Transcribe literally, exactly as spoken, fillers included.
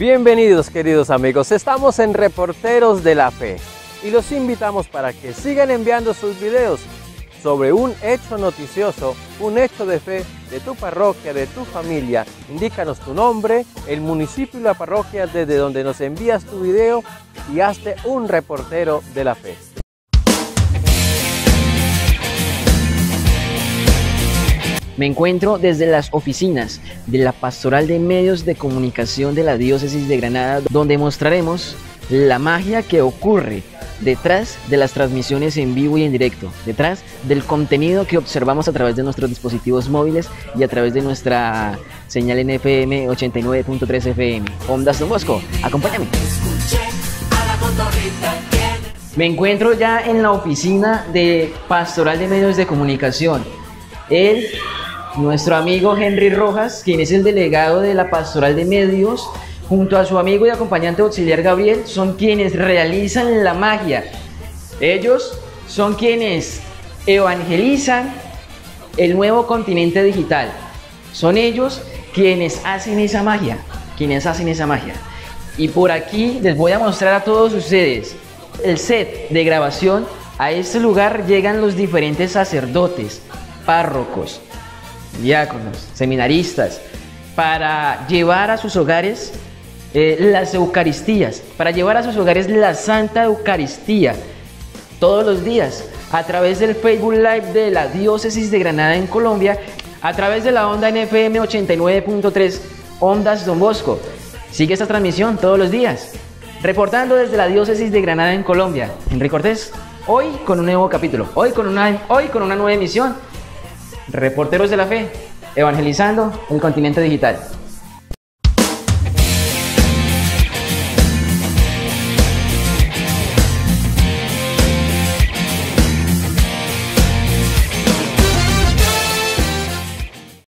Bienvenidos, queridos amigos, estamos en Reporteros de la Fe y los invitamos para que sigan enviando sus videos sobre un hecho noticioso, un hecho de fe de tu parroquia, de tu familia. Indícanos tu nombre, el municipio y la parroquia desde donde nos envías tu video y hazte un reportero de la fe. Me encuentro desde las oficinas de la Pastoral de Medios de Comunicación de la Diócesis de Granada, donde mostraremos la magia que ocurre detrás de las transmisiones en vivo y en directo, detrás del contenido que observamos a través de nuestros dispositivos móviles y a través de nuestra señal N F M ochenta y nueve punto tres F M. Ondas Don Bosco, acompáñame. Me encuentro ya en la oficina de Pastoral de Medios de Comunicación. Él, nuestro amigo Henry Rojas, quien es el delegado de la Pastoral de Medios, junto a su amigo y acompañante auxiliar Gabriel, son quienes realizan la magia. Ellos son quienes evangelizan el nuevo continente digital. Son ellos quienes hacen esa magia, quienes hacen esa magia. Y por aquí les voy a mostrar a todos ustedes el set de grabación. A este lugar llegan los diferentes sacerdotes, párrocos, diáconos, seminaristas, para llevar a sus hogares eh, las Eucaristías, para llevar a sus hogares la Santa Eucaristía, todos los días, a través del Facebook Live de la Diócesis de Granada en Colombia, a través de la onda N F M ochenta y nueve punto tres Ondas Don Bosco. Sigue esta transmisión todos los días. Reportando desde la Diócesis de Granada en Colombia, Enrique Cortés, hoy con un nuevo capítulo, hoy con una, hoy con una nueva emisión. Reporteros de la Fe, evangelizando el continente digital.